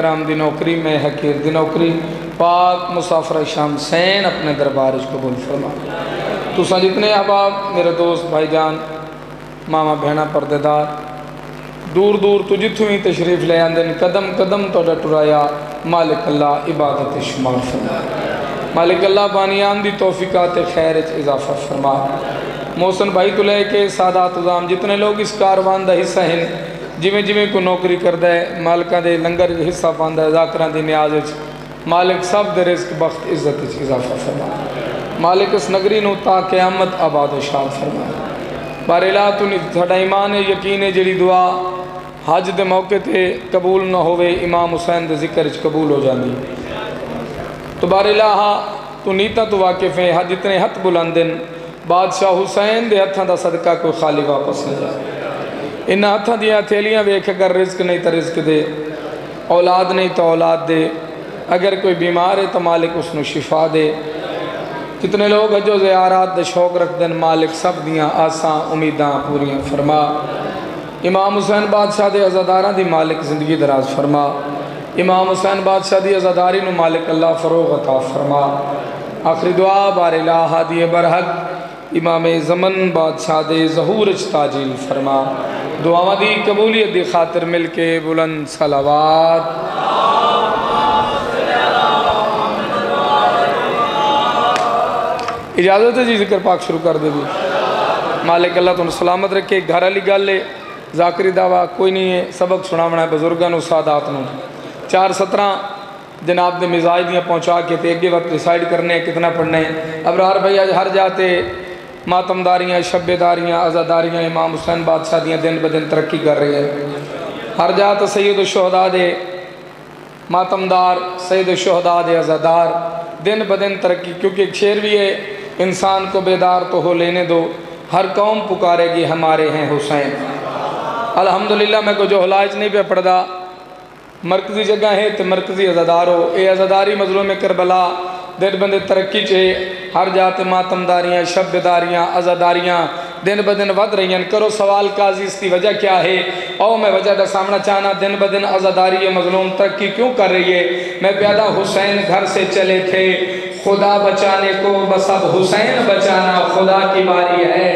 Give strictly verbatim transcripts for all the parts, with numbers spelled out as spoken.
कराम दी नौकरी में हकीर दी नौकरी पाक मुसाफर शाम सैन अपने दरबार कबूल फरमा। तुसा जितने अहबाब मेरे दोस्त भाईजान मामा भैना पर्देदार दूर दूर तो जितों ही तशरीफ ले आंदे कदम कदम तुहाडा टुराया मालिक अल्लाह इबादत शुमार फरमा। मालिक अल्लाह बानियान दी तौफीकात खैर च इजाफा फरमा। मोहसन भाई तो लैके सादात उदाम जितने लोग इस कारवान का हिस्सा हैं जिमें जिमें कोई नौकरी करता है मालिका दे लंगर हिस्सा पाता है जाकरां दी नियाज च मालिक सब दे रिस्क बख्त इज्जत च इजाफा फरमा। मालिक इस नगरी नूं ता क़यामत आबाद व शाद फरमा। बारेला तू साडा ईमान यकीन है जिहड़ी दुआ हज के मौके पर कबूल न होवे इमाम हुसैन के जिक्र च कबूल हो जाती। तबारे लाहा तू नीता तो वाकिफ है हज इतने हथ बुलंद बादशाह हुसैन के हथों का सदका कोई खाली वापस न जाए। इन्होंने हथों दियाँ हथेलियाँ वेख अगर रिस्क नहीं तो रिस्क दे, औलाद नहीं तो औलाद दे, अगर कोई बीमार है तो मालिक उसनू शिफा दे। कितने लोग हजो ज़ियारात का शौक रखते हैं मालिक सब दियाँ आसां उम्मीदां पूरियां फरमा। इमाम हुसैन बादशाह के अज़ादारा की मालिक जिंदगी दराज फरमा। इमाम हुसैन बादशाह की अज़ादारी नू मालिक अल्लाह फरोग अता फरमा। आखिरी दुआ बारे ला हादी बरहक इमाम जमन बादशाह के ज़हूर च ताजील फरमा। दुआवां दी कबूलियत की खातिर मिल के बुलंद सलावात इजाज़त है जी जिक्र पाक शुरू कर दे जी। मालिक अल्लाह तुहानू सलामत रखे। घर वाली गल है जाकरी दावा कोई नहीं है, सबक सुनावना है बजुर्गों सादात नू चार सत्रह जनाब के मिजाज दियाँ पहुँचा के ते अगे वक्त डिसाइड करने कितना पढ़ना है। अबरार भाई अज हर जाते मातमदारियाँ शब्बेदारियाँ आज़ादारियाँ इमाम हुसैन बादशाह दियाँ दिन ब दिन तरक्की कर रही है। हर जात सैयद शोहदा दे मातमदार सैयद शोहदा दे आज़ादार दिन ब दिन तरक्की, क्योंकि एक शेर भी है इंसान को बेदार तो हो लेने दो हर कौम पुकारेगी हमारे हैं हुसैन। अलहमदुलिल्लाह मैं कोई जोहलाज नहीं पे पढ़ता। मरकजी जगह है तो मरकजी अज़ादार हो ये अज़ादारी मजलूम करबला दिन ब दिन तरक्की चे हर जात मातमदारियाँ शब्बेदारियाँ आज़ादारियाँ दिन ब दिन वध रही हैं। करो सवाल काजी इसकी वजह क्या है और मैं वजह का सामना चाहना दिन ब दिन आज़ादारी मजलूम तरक्की क्यों कर रही है। मैं प्यादा हुसैन घर से चले थे खुदा बचाने को बस अब हुसैन बचाना खुदा की बारी है।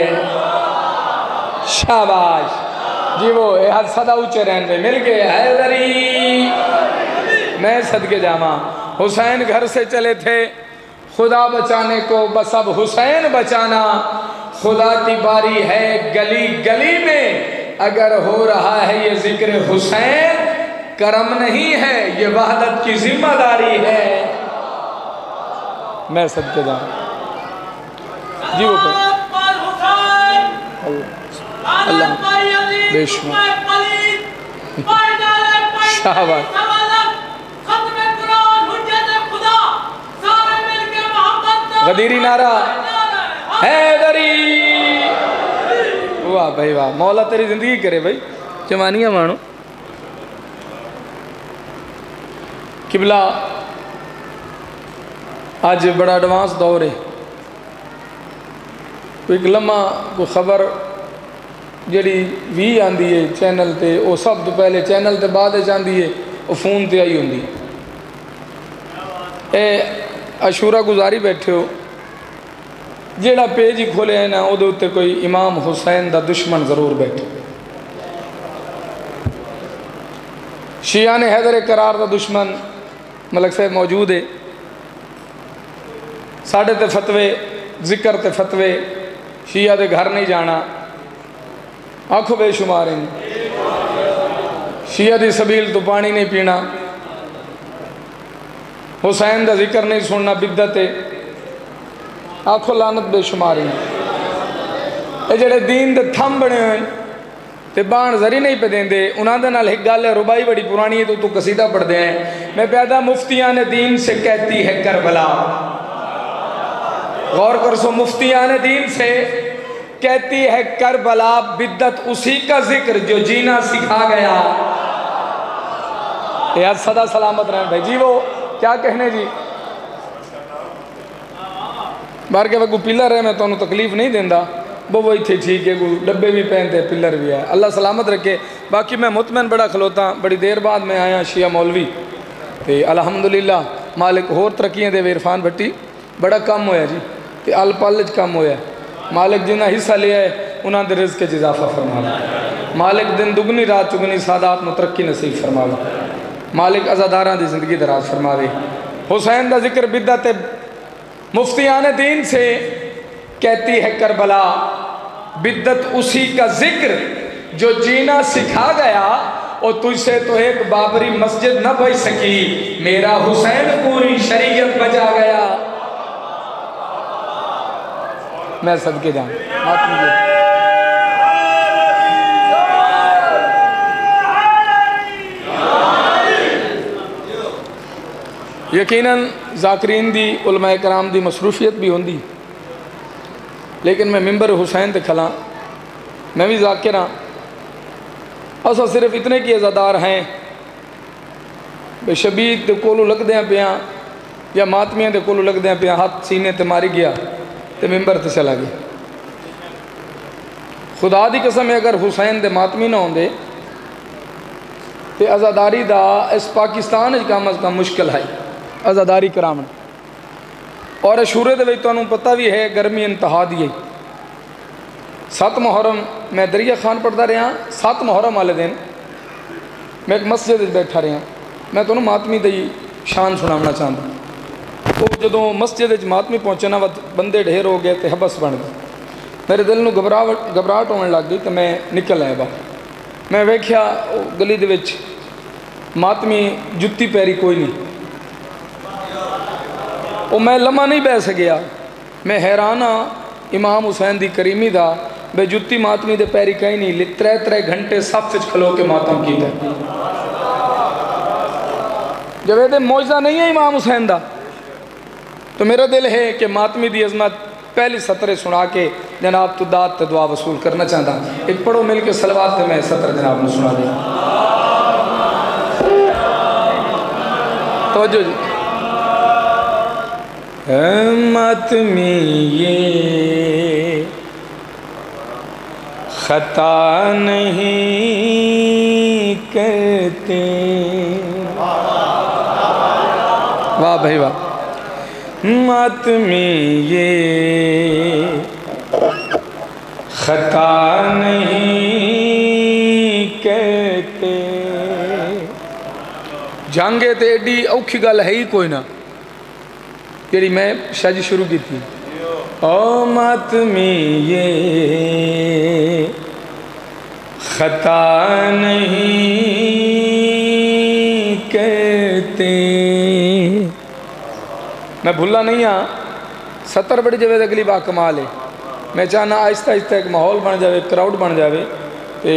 शाबाश जी वो हद सदा उच्चे रहन में मिल गए हैदरी मैं सदके जामा। हुसैन घर से चले थे खुदा बचाने को बस अब हुसैन बचाना खुदा की बारी है। गली गली में अगर हो रहा है ये जिक्र हुसैन करम नहीं है ये वहदत की जिम्मेदारी है। मैं सदके जामा जी वो अल्लाह गदीरी नारा हैदरी वाह भाई वाह मौला तेरी जिंदगी करे भाई जवानियां मानो। किबला आज बड़ा एडवांस दौर है कोई लम्हा कोई खबर जड़ी भी आती है चैनल ते वो सब तो पहले चैनल ते बाद आती है वो फोन ते आई होंगी। ए अशूरा गुजारी बैठे हो जेड़ा पेज ही खोले है ना वो उत्ते कोई इमाम हुसैन दा दुश्मन जरूर बैठे। शिया ने हैदर करार दा दुश्मन मलक साहब मौजूद है। साढ़े ते फतवे जिक्र ते फतवे शिया दे घर नहीं जाना आँखों बेशुमार हैं। शिया दी सबील तो पानी नहीं पीना हुसैन का जिक्र नहीं सुनना बिदअत है आँखों लानत बेशुमार हैं। ये जेडे दीन दे थम बने हुए ते बाण जरी नहीं पे देंदे उन्होंने नाल एक गल है रुबाई बड़ी पुरानी है तो तू कसीदा पढ़ते हैं। मैं पैदा मुफ्तियाँ ने दीन से कहती है करबला गौर कर सो मुफ्तियाँ ने दीन से कहती है करबला बिद्दत उसी का जिक्र जो जीना सिखा गया। यार सदा सलामत रहें भाई जी वो क्या कहने जी बाहर के वगू पिलर है मैं तुम्हें तो तकलीफ नहीं देंदा वो वो इतने ठीक है डब्बे भी पहनते पिलर भी है अल्लाह सलामत रखे। बाकी मैं मुतमैन बड़ा खलोता बड़ी देर बाद मैं आया शिया मौलवी तो अलहमदुल्ला मालिक होर तरक्कियां देवे। इरफान भट्टी बड़ा कम होया जी, तो अल पल कम होया। मालिक जिन्हें हिस्सा लिया है उन्होंने रिज़्क़ च इजाफा फरमावे। मालिक दिन दुगनी रात चुगनी सादात में तरक्की नसीब फरमावे। मालिक आज़ादारा की जिंदगी दराज फरमावे। हुसैन का जिक्र बिद्दत मुफ्तियान दीन से कहती है करबला, बिद्दत उसी का जिक्र जो जीना सिखा गया। और तुझसे तो एक बाबरी मस्जिद न बच सकी, मेरा हुसैन पूरी शरीयत बजा गया। मैं सबके जाऊं यकीनन जाकरीन दी उलमाए कराम दी मसरूफियत भी होंदी, लेकिन मैं मिंबर हुसैन ते खला, मैं भी जाकिर हाँ। अस सिर्फ इतने की अज़ादार हैं शबीर के कोलू लगद्या पिया या मातमिया के कोलू लगद्या पिया, हाथ सीने ते मारी गया तो मिंबर तो चला गया। खुदा दी कसम है, अगर हुसैन के मातमी ना होंदे तो आज़ादारी का इस पाकिस्तान कम अज़ कम मुश्किल है आज़ादारी करावन। और शूरे के तुहानू पता भी है गर्मी इंतहा दी है। सत मुहर्रम मैं दरिया खान पढ़ता रहा, सत मुहर्रम वाले दिन मैं एक मस्जिद बैठा रहा। मैं तुहानूं मातमी दी शान सुनाना चाहता। वो तो जो मस्जिद मातमी पहुँचना वत बंदे ढेर हो गए तो हबस बन गई। मेरे दिल में घबराहट घबराहट होने लग गई तो मैं निकल आया बाहर। मैं वेख्या गली दे विच मातमी जुत्ती पैरी कोई नहीं। वो मैं लम्मा नहीं बह सकिया। मैं हैरान हाँ इमाम हुसैन दी करीमी दा बेजुत्ती मातमी दे पैरी कहीं नहीं, त्रै त्रै घंटे सब खलो के मातम किया। जब ये मौजदा नहीं है इमाम हुसैन दा, तो मेरा दिल है कि मातमी दी अजमत पहली सतरे सुना के जनाब तू दात ते दुआ वसूल करना चाहता। एक पढ़ो मिल के सलवात ते मैं सतर जनाब ने सुना दिया। तो जो मातमी ये खता नहीं करते, वाह भाई वाह। मातमी ये खता नहीं करते। जंगे तो एडी औखी गल है ही कोई ना जी। मैं शायद शुरू की थी ओ मातमी ये खता नहीं कहते। मैं भूला नहीं हाँ सत्तर बड़ी जाए तो अगली बा कमाल है। मैं चाहना आहिस्ता आहिस्ता एक माहौल बन जाए, क्राउड बन जाए। तो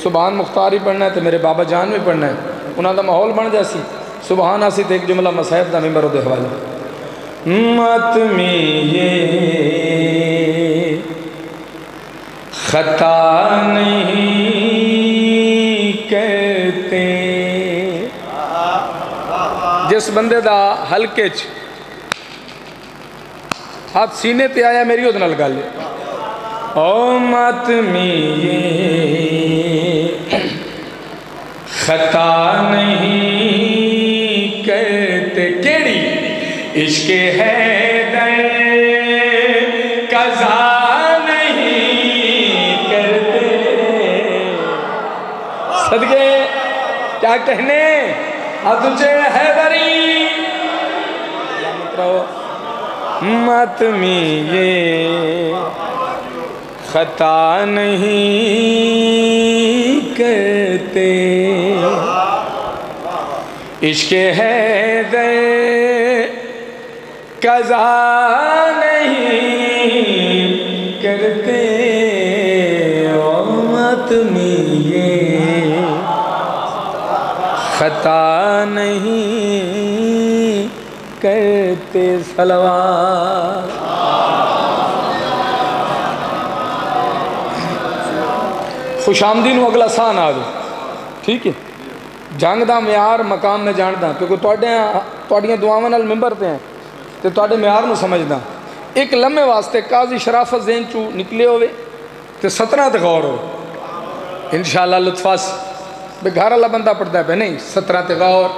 सुबहान मुख्तार ही पढ़ना है तो मेरे बाबा जान भी पढ़ना है, उन्होंने माहौल बन जा सी सुबहान आसी। तो एक जुमला मसाहिब का मेम्बर उहदे हवाले मातमी ये खता नहीं कहते। जिस बंदे दा हल्के च हाथ सीने ते आया मेरी उहदे नाल गल ओ मातमी ये खता नहीं कहते। केड़ी इश्क़ हैदर कज़ा नहीं करते। सदके क्या कहने तुझे हैदरी। मातमी ये खता नहीं करते, इश्क़ हैदर कज़ा नहीं करते। ओ मातमी ये खता नहीं करते। सलवात खुशामदी नू अगला सान आ दो, ठीक है। जंग दा म्यार मकाम मैं जानदा क्योंकि तुहाडियां दुआवां नाल मिंबर ते हैं तो तुहाडे म्यार नू समझदा। एक लम्हे वास्ते काजी शराफत ज़हन चू निकले होवे तो सतरा ते गौर हो इंशाअल्लाह लुत्फास। घर वाला बंदा पढ़ता पे नहीं सतरा ते गौर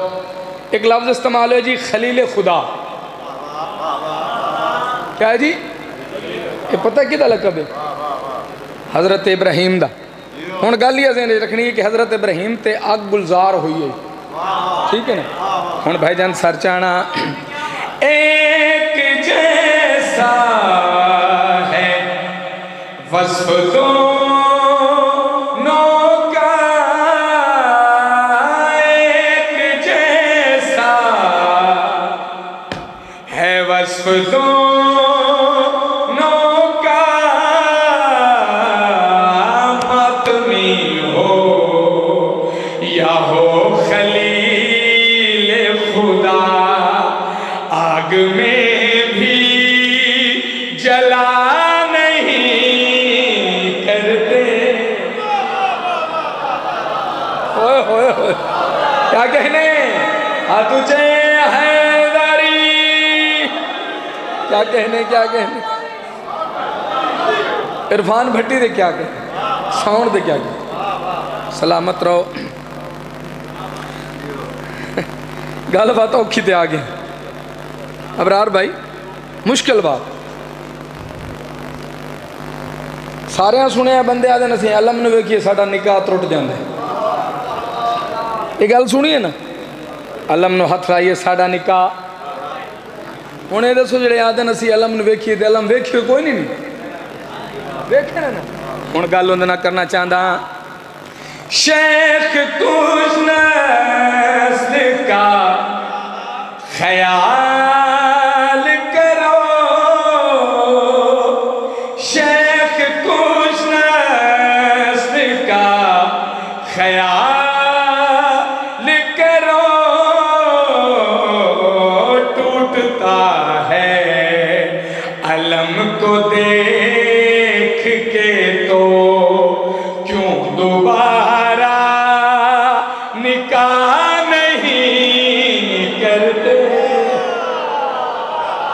एक लफ्ज़ इस्तेमाल है जी, खलील खुदा। क्या है जी, ये पता कि लकब है हज़रत इब्राहिम दा। हुण गल ही ज़हन विच रखनी है कि हज़रत इब्राहिम ते अग गुलजार हुई है, ठीक है ना। हुण भाईजान सर चाणा एक जैसा है वस्फ क्या कहने क्या कहने इरफान भट्टी दे क्या कहने साउंड दे क्या कहने। सलामत रहो, गल बात औखी ते आ गई अबरार भाई, मुश्किल बात सारे सुने बंदे आदे न सी अलम नू वेखिए साडा निकाह टुट जांदा है। ये गल सुनी है ना, अलम नू हथ लाइए साडा निकाह। हुण ये दसो जिहड़े आदन असीं अलम वेखिए ते अलम वेखियो कोई नहीं वेखे ना। हुण गल उहदे नाल करना चाहंदा शेख तुसनस का ख्याल करो, शेख तुसनस का ख्याल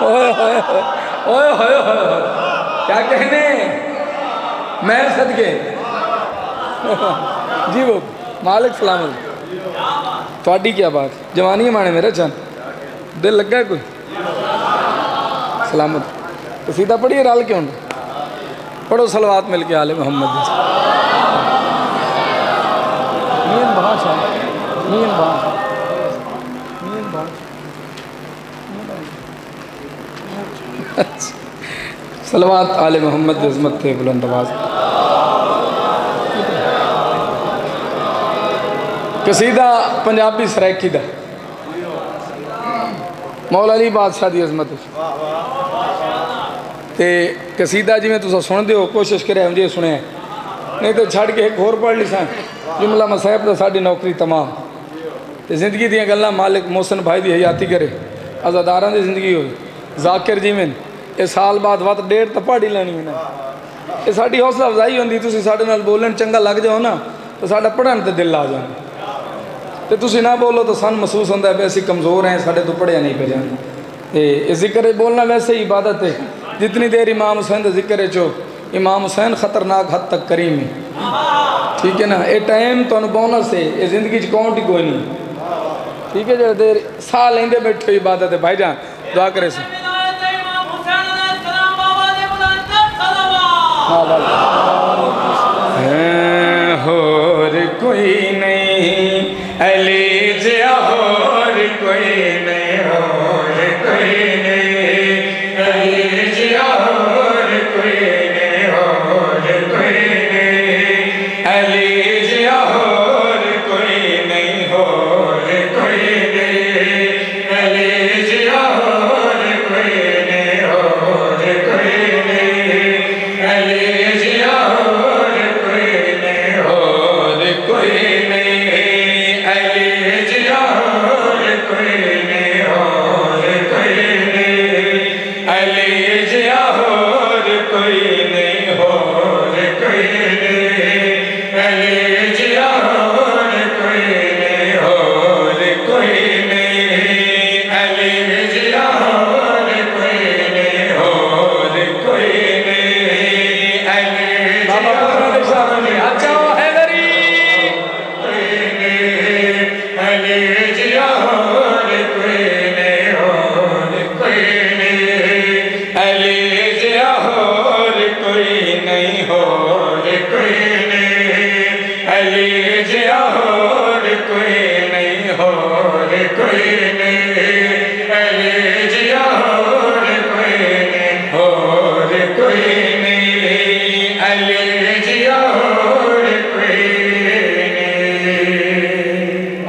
ओए होए होए क्या कहने मैं सदके जी वो मालिक सलामत थोड़ी क्या बात जवानी है माने मेरा चंद दिल लग गया कोई सलामत तो सीधा पढ़िए रल के होंगे पढ़ो सलवात मिल के आले मोहम्मद मीन भाषा मीन भाषा मीन भाषा सलवात आले मोहम्मद अजमत थे बुलंद आवाज़। कसीदा पंजाबी सरायकी दा मौला अली बादशाह की अजमत ते कसीदा जिमें तुम सुनते हो कोशिश करे हम जी सुने नहीं तो छड़ के एक होर पढ़ लिसा जुमला मसाहब तो साड़ी नौकरी तमाम ते जिंदगी दियाँ गल्लां मालिक मोहसन भाई की हयाती करे आज़ादारा की जिंदगी हो जाकिर जिमें ये साल बाद वत डेढ़ तो पहाड़ी लैनी है ना। ये साड़ी हौसला अफजाई होंगी तुसी साडे नाल बोलन चंगा लग जाओ ना तो साडा पढ़न ते दिल आ जाना ते तुसी ना बोलो तो सन महसूस होंदा है असीं कमज़ोर हैं साडे तो पढ़िया नहीं पे जाना। ते इस जिक्र बोलना वैसे ही इबादत है, जितनी देर इमाम हुसैन दे जिक्र चो इमाम हुसैन खतरनाक हद तक करीम है, ठीक है ना। ये टाइम तुहानूं बोनस है, ये जिंदगी काउंट ही कोई नहीं, ठीक है। जो देर साह लैंदे बैठे इबादत है भाई जान दुआ करे सी होर कोई नहीं अली जे होर कोई नहीं होर कोई नहीं अली जे होर कोई नहीं होर कोई नहीं अली जे होर कोई नहीं होर कोई नहीं अली जे होर कोई नहीं होर कोई नहीं अली कोई नहीं अली जिया होर कोई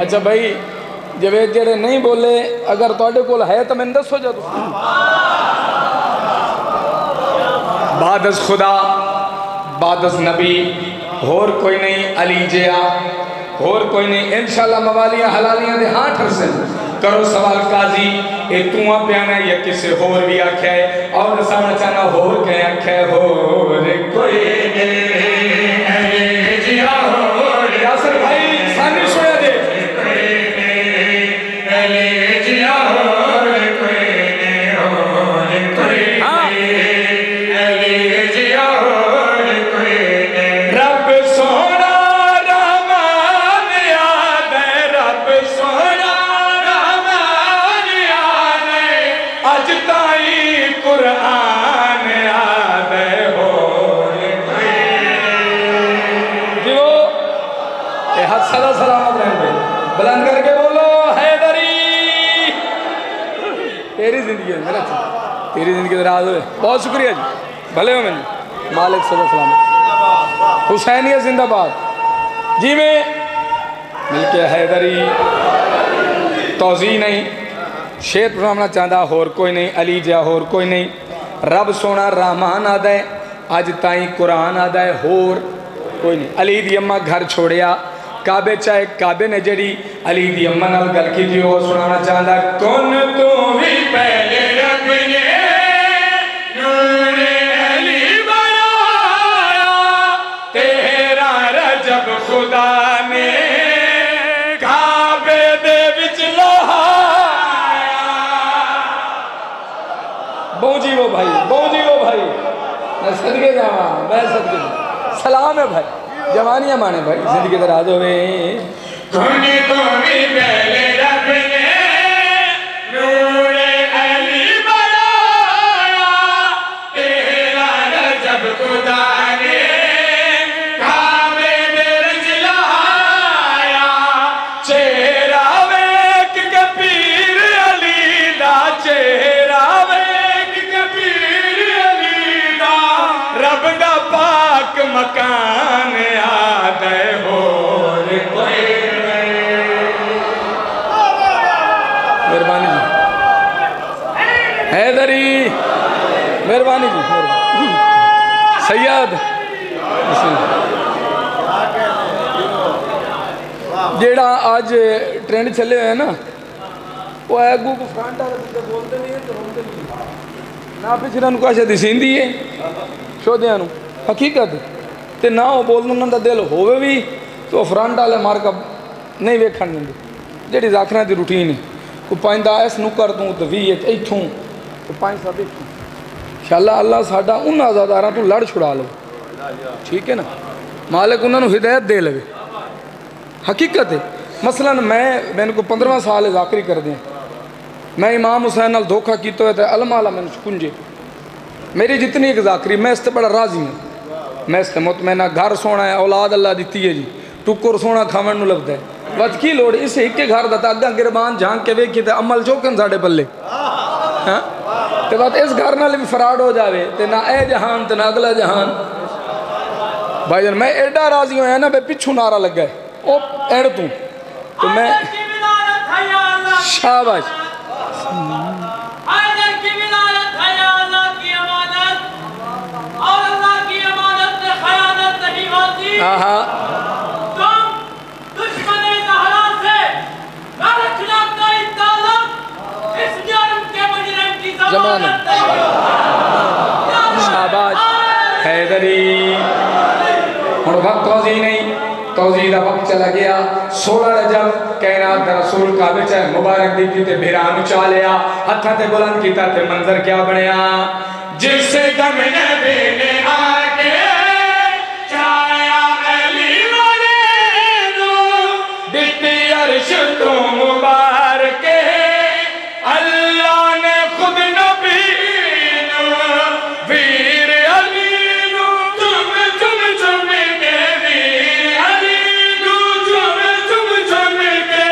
अच्छा भाई जब एक जड़े नहीं बोले अगर थोड़े कोल है तो मैं दस हो जा बादस खुदा बादस नबी होर कोई नहीं अली जिया होर कोई नहीं इंशाल्लाह मवालियाँ हलालियाँ दे हाँ ठरसे करो सवाल काजी ए तुआ प्याना या किसे होर भी आख्या है और सारा चाना होर क्या आख्या है होर कोई नहीं जिया होर यासर भाई सानी सुना दे कोई नहीं जिया होर कोई नहीं होर कोई नहीं तेरी जिंदगी दराज हो बहुत शुक्रिया जी भले हो मैंने मालिक सदा सलामत हुसैनिया जिंदाबाद जी मैं मिलके हैदरी तोजी नहीं शेर पढ़ाना चाहता होर कोई नहीं अली जा होर कोई नहीं रब सोना रहमान आदा है अज ताई कुरान आदा है होर कोई नहीं अली दी अम्मा घर छोड़िया काबे चाहे काबे ने जड़ी अली दी अम्मा नाल गल की थी और सुनाना चाहता कौन तू भी पहले वो भाई बोजी वो भाई मैं सदके जावा मैं सदके सलाम है भाई जवानियां माने भाई जिंदगी दराज होवे तूने तो भी पहले रब ने नूरे अली बनाया तेरा रजब खुदा ने काबे में रजलाया चेहरा वेख के पीर अली दा चेहरा मकान याद हो मेहरबानी जी हैदरी मेहरबानी जी सैयद जेड़ा आज ट्रेंड चले हुए हैं ना वो है गु फ्रंट वाले बोलते नहीं है तो रोंदे नहीं ना पिछड़ा कुछ दिसींदी है शोधिया हकीकत ते ना वो बोलन उन्होंने दिल होवे भी तो फ्रंट वाले मार्कअप नहीं वेखन देंगे जेडी जाखिर की रूटीन है कोई पाँदा इस नुक्कर तू तो भी इतों तो पाँच सब इतों इंशाल्लाह अल्लाह साडा उन्होंने आजादारा तू लड़ छुड़ा लो ठीक है ना मालिक उन्होंने हिदायत दे लवे हकीकत है मसलन मैं मैंने को पंद्रह साल जाकरी कर दें मैं इमाम हुसैन नाल धोखा किया तो अलमा आला मैंने कुंजे मेरी जितनी एक जाकरी मैं इससे बड़ा राजी हूँ मैं इससे मुतमैना घर सोना है औलाद अल्लाह दी है जी टुकुर सोना खावन लगता है बच की लोड़ इस एक घर का तो अगर गिरबान झांक के वेखी तो अमल चौकन साढ़े पल्ले हाँ तो बस इस घर नाल भी फराड हो जाए तो ना ए जहान तो ना अगला जहान भाई जान मैं एडा राजी होया ना भाई पिछू नारा लगा है ओ एड़ तू तो मैं शाबाश तुम दुश्मने जहरा से ना रखना कोई ताल्लुक इस जुर्म के मुजरिम की जमानत शाबाश हैदरी और वक्त तौजी नहीं तौजी का वक्त चला गया सोलह रजब कैनात रसूल का बेचा मुबारक दी की ते भिरा मचा लिया हथा ते बुलंद किया ते मंजर क्या बनया जिससे दम नबी ने आके तो मुबारक अल्लाह ने खुद नबी वीर अली चुम चुम चुम के वीर अली चुम चुम चुम के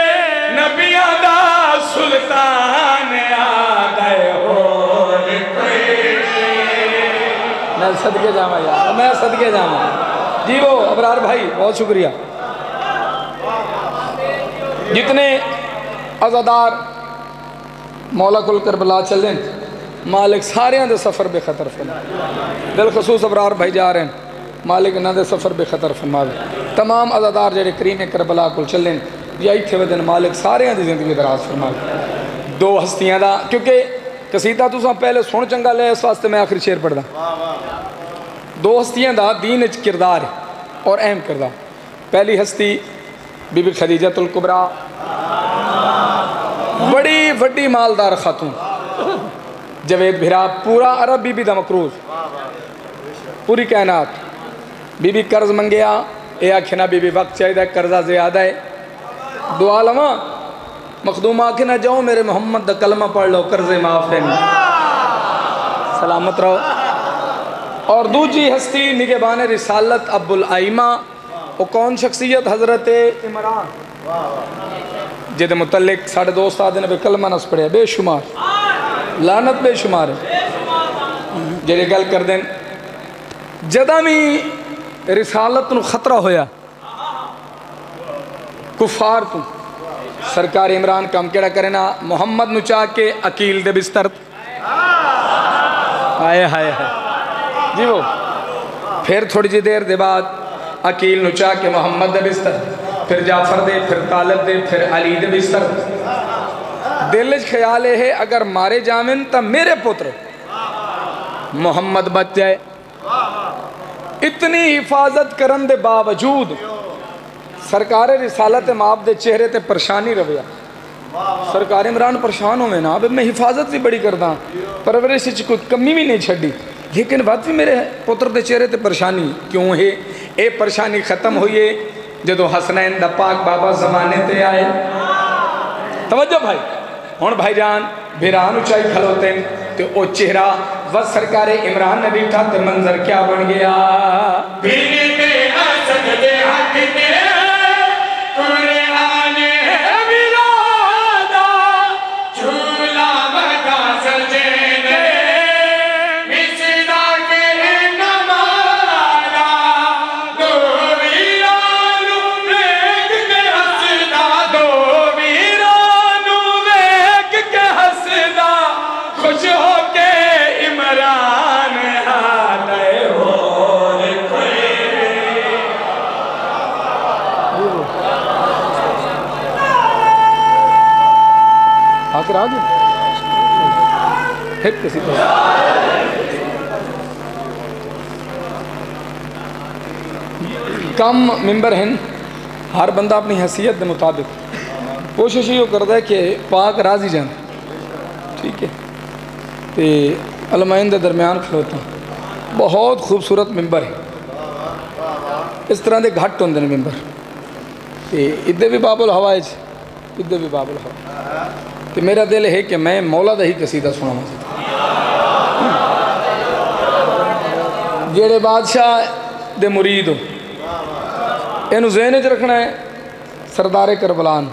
नबिया दा सदके जामा यार, मैं सदके जामा। जी वो अबरार भाई बहुत शुक्रिया। जितने अजादार मौलाकुल करबला चलें मालिक सारे दे सफ़र बेखतर फरमावे, बिलखसूस अबरार भाई जा रहे हैं, मालिक इन्हों के सफ़र बेखतर फरमावे। तमाम अजादार जेडे करीम करबला को चलें या इतने वजन मालिक सारे की जिंदगी दराज फरमावे। दो हस्तियां का क्योंकि कसीदा तुसा पहले सुन चंगा ले, इस वास्ते मैं आखिरी शेर पढ़दा। दो हस्तियां का दीन इच किरदार और अहम किरदार। पहली हस्ती बीबी खदीजतुल कुबरा, बड़ी वड्डी मालदार खातून, जवेद भिरा पूरा अरब, बीबी दा मकरूज पूरी कायनात। बीबी कर्ज मंगया, ए आखना बीबी वक्त चाहिए, कर्जा ज्यादा है, दुआ लवा मखदूम आखे ना जाओ, मेरे मोहम्मद दा कलमा पढ़ लो, कर्जे माफ है, सलामत रहो। और दूजी हस्ती निगहबान रिसालत अब्बुल आइमा, वो कौन शख्सियत हजरत इमरान, जिद मुतल्लिक साढ़े दोस्त आदि ने कलमा नस पढ़िया, बेशुमार लानत बेशुमार है जेडे गल कर दें। जदा भी रिसालत नू खतरा होया कुफार तू, सरकार इमरान काम केड़ा करे ना, मोहम्मद नू चाह के अकील दे बिस्तर आए हाय हाय जी वो। फिर थोड़ी जी देर दे बाद अकील नू चाह के मोहम्मद दे बिस्तर, फिर जाफर दे, फिर तालिब दे, फिर अली दे बिस्तर। दिल च ख्याल है अगर मारे जावन तो मेरे पुत्र मोहम्मद बच जाए। इतनी हिफाजत करन दे बावजूद सरकार रिसालत माप दे चेहरे ते परेशानी रविया। सरकार इमरान परेशान होवे ना, अब मैं हिफाजत भी बड़ी करदा, परवरिश च कोई कमी भी नहीं छड़ी, लेकिन बात भी मेरे पुत्र दे चेहरे ते परेशानी क्यों है? ये परेशानी खत्म हुई है जदों हसनैन दा पाक बाबा जमाने ते आए। तवज्जो भाई, हुण भाईजान भिरान उचाई खलोते ते ओ चेहरा बस सरकार इमरान ने दिखा ते मंजर क्या बन गया। किसी तो कम मेंबर हैं, हर बंदा अपनी हैसियत के मुताबिक कोशिश यो करता है कि पाक राजी जान, ठीक है, तो अलमाइन के दरम्यान खलोता। बहुत खूबसूरत मेंबर है, इस तरह के घट होंगे मेंबर, तो इधे भी बाबुल हवाए इधे भी बाबुल हवा। तो मेरा दिल है कि मैं मौला दा ही कसीदा सुनावां। जेड़े बादशाह दे मुरीद हो, इनू ज़हन च रखना है सरदारे करबलान।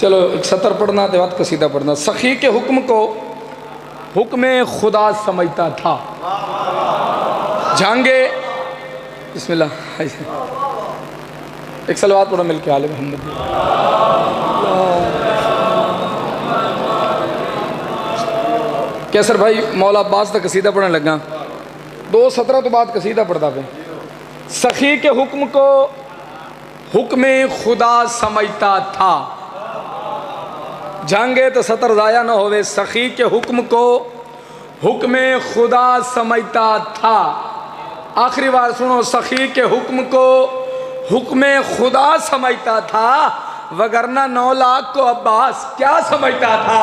चलो एक सतर पढ़ना तो बाद कसीदा पढ़ना। सखी के हुक्म को हुक्म खुदा समझता था, झांगे बिस्मिल्लाह। एक सलवात पढ़ो मिल के आले मोहम्मद। कैसर भाई मौला अब्बास का कसीदा पढ़ने लगा, दो सत्रह तो बाद कसीदा पढ़ता पे। सखी के हुक्म को हुक्म खुदा समझता था, जांगे तो सतर ज़ाया ना होवे। सखी के हुक्म को हुक्म खुदा समझता था, आखिरी बार सुनो। सखी के हुक्म को हुक्म खुदा समझता था, वगरना नौ लाख को अब्बास क्या समझता था?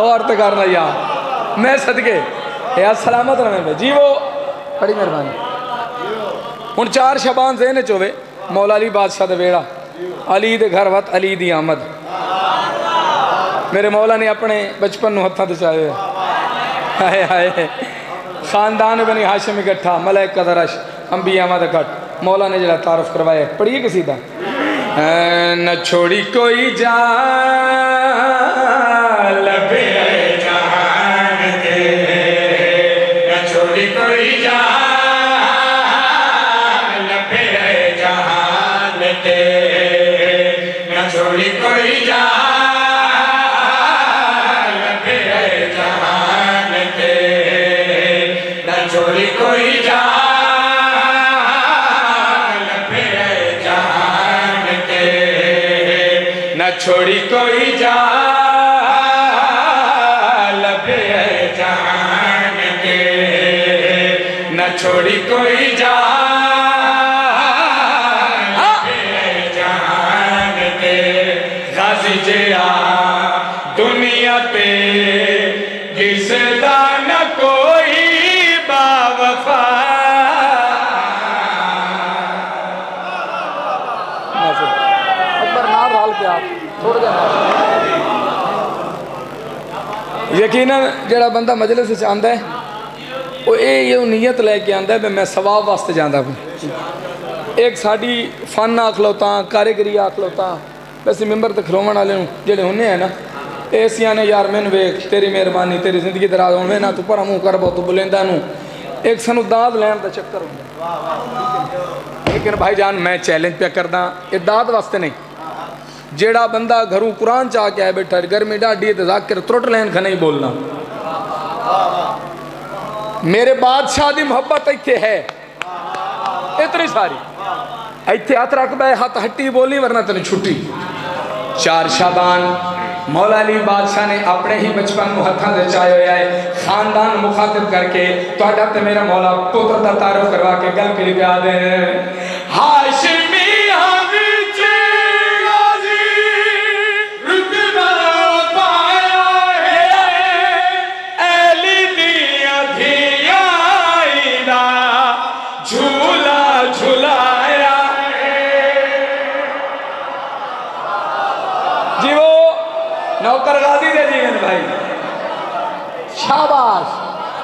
और तो करना यार, मैं सदके यार सलामत रहने पे जी वो, बड़ी मेहरबानी। हुन चार शबान ज़हन च होवे। मौला अली बादशाह दा वेड़ा, अली दे घर वत अली दी आमद। मेरे मौला ने अपने बचपन हत्था ते चाहे, हाय हाय। खानदान बनी हाशिम इकट्ठा, मलाइका दा रश, अंबियावां दा कट। मौला ने जेड़ा तारफ करवाया, पढ़िए कसीदा। न छोड़ी कोई जान ते न छोड़ी कोई जान तेरे जहान ते न छोड़ी कोई जान छोड़ी कोई जाल जान के न छोड़ी कोई जाल जान के गाजी जया दुनिया पे किसदा न कोई बावफा यकीनन जड़ा बंदा मजलिस च आंदा है वो ये नीयत लैके आंदा है मैं सवाब वास्ते जांदा एक साड़ी फन आख लो तां कारीगरी आख लो तां वैसे मिम्बर ते खलोवण वाले जेड़े होने हैं ना एसियां ने यार मैनू वेख तेरी मेहरबानी तेरी जिंदगी दराज होवे ना तू पर मुंह कर बहुत बुलेंदा नू एक सानू दाद लैण दा चक्कर होंदा लेकिन भाई जान मैं चैलेंज पे करदा ये दाद वास्ते नहीं जेड़ा बंदा घरों कुरान चा के आया बैठा गर्मी डाढ़ी जाकर त्रुट लैन खा नहीं बोलना मेरे बादशाह की मुहब्बत इतने है इतनी सारी इतने हथ रख बे हथ हट्टी बोली वरना तेन छुट्टी चार शाबान मौला अली बादशाह ने अपने ही बचपन को हथा दचाया हुआ है खानदान मुखातिब करके तो ते मेरा मौला पुत्र का तारुफ करवा के गल के लिया दे हाशमी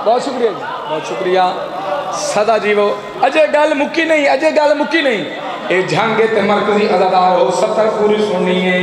बहुत शुक्रिया जी बहुत शुक्रिया सदा जीवो अजय गल मुक्की नहीं अजय गल मुक्की नहीं ए झंगे ते मरकजी अदादार हो सत्तर पूरी सुननी है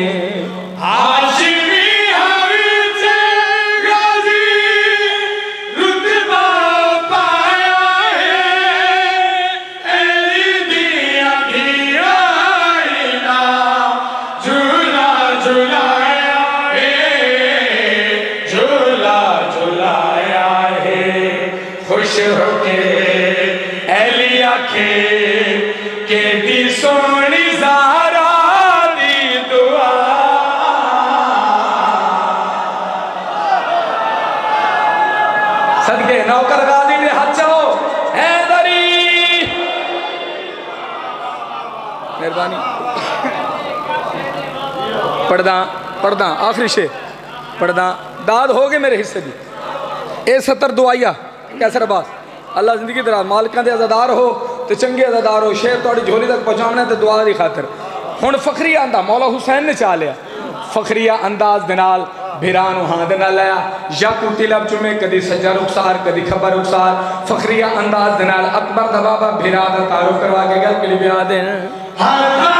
पढ़दा पढ़दा आखिरी शे पढ़दा दाद हो गए मेरे हिस्से की ए सत्तर दुआइया कैसर अब्बास अल्लाह जिंदगी दराज मालिका के अजादार हो तो चंगे अजादार हो शेर थोड़ी झोली तक पहुँचाने तो दुआ की खातर हुण फखरिया आंदा मौला हुसैन ने चा लिया फखरिया अंदाज दे नाल भिरान हाद न लाया या कुर्ती लब चुमे कदी सज्जा रुखसार कदी खबर रुखसार फखरिया अंदाज दे नाल अकबर दा बाबा भिरा दा तारुफ करवा के गल के लिए बिया दे हां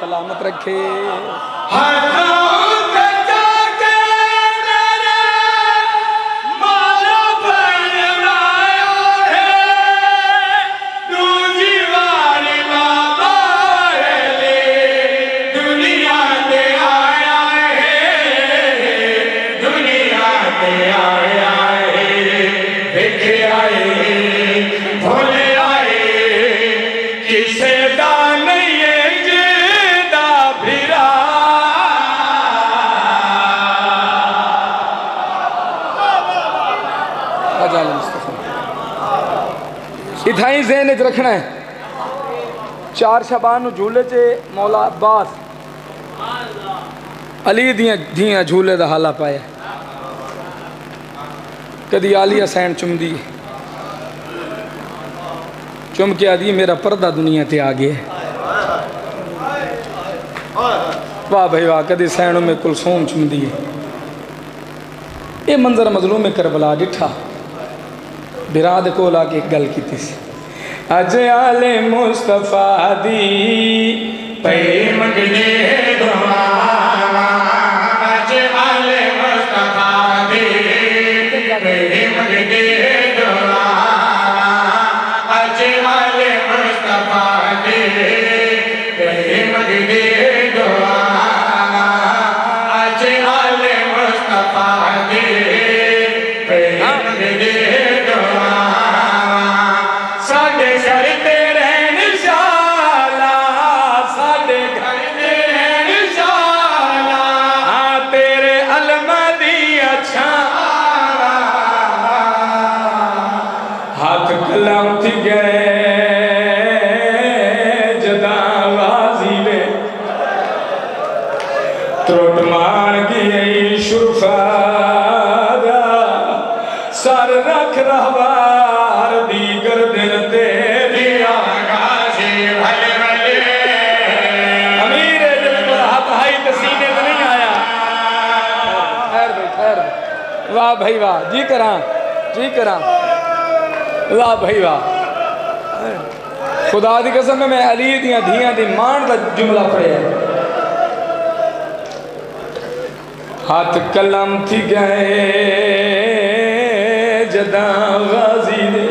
सलामत रखे इथाई ज़हन च रखना है चार शबान झूले च मौला अब्बास अली दियाँ धियाँ झूले का हाला पाया कदी आलिया सैन चुमदी चुम के आदि मेरा पर्दा दुनिया ते आ गया वाह भाई वाह, कदे सैणों में कुलसूम चुमदी है। ये मंजर मजलूम करबला डिठा, बिराद को ला के गल की थी। अज आले मुस्तफा दी प्रेम गले दुआ, अज आले मुस्तफा दी प्रेम गले दुआ, अज आले मुस्तफा दी प्रेम गले दुआ, अज आले मुस्तफा दी प्रेम गले दुआ। वाह भाई वाह, जी करा जी करा, वाह भाई वाह। खुदा दी कसम में अली दिया धिया दी मान का जुमला पढ़िया। हाथ कलम थी गए जदा गाजी दे,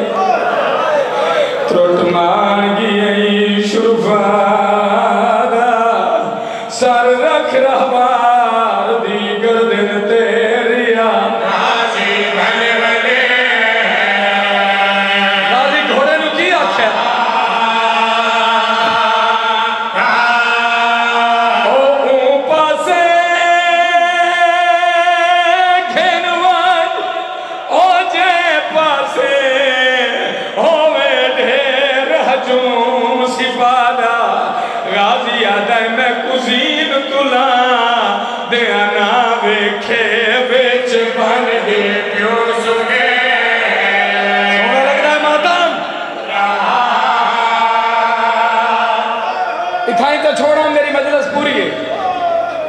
त्रुट मान गई शुफा सर रख रहा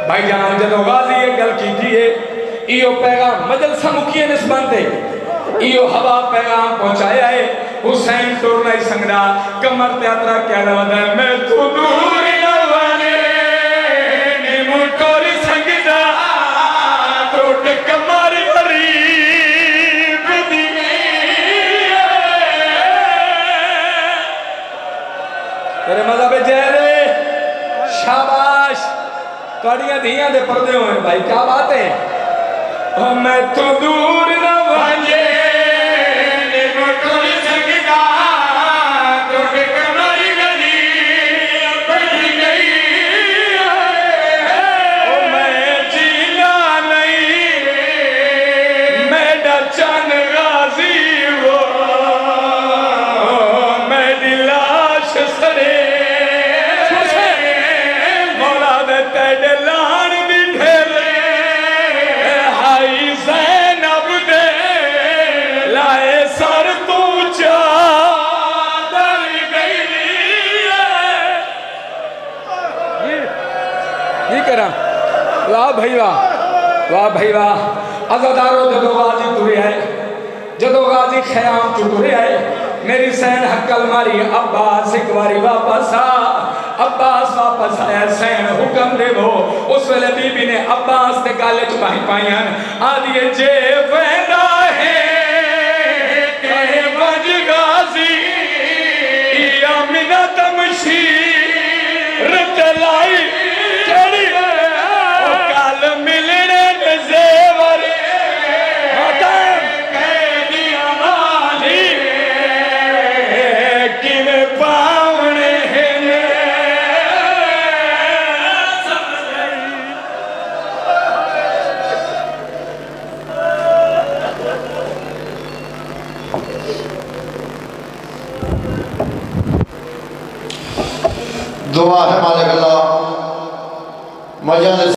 भाई जान। जब गाजी ये गल की इो पैगाम मजलसा मुखिया ने संबंधे इो हवा पैगाम पहुंचाया है। हुसैन टोर नहीं संगदा कमर त्यात्रा क्या लवदा मैं तू दूर लवने ने मुटोरी संगदा टोट कमर परी बिदी तेरे मजा पे जहरे। शाबाश कड़िया दिया दे पर्दे हुए भाई, क्या बात है। मैं तो दूर न भागे वाह भाई वाह, वाह भाई वाह। अजादारो जदों गाजी तुरे आए, जदों गाजी खयाम तू तुरे आए, मेरी सैन हक्कल मारी अब्बास एक बारी वापस आ, अब्बास वापस आया सैन हुक्म देवो। उस वेले बीबी ने अब्बास ते गाले च बाही पाइयां आदिए जे वेंदा है कहे वज गाजी या मिना तमशी रतलाई दुआ है मालिक अल्लाह मजलिस।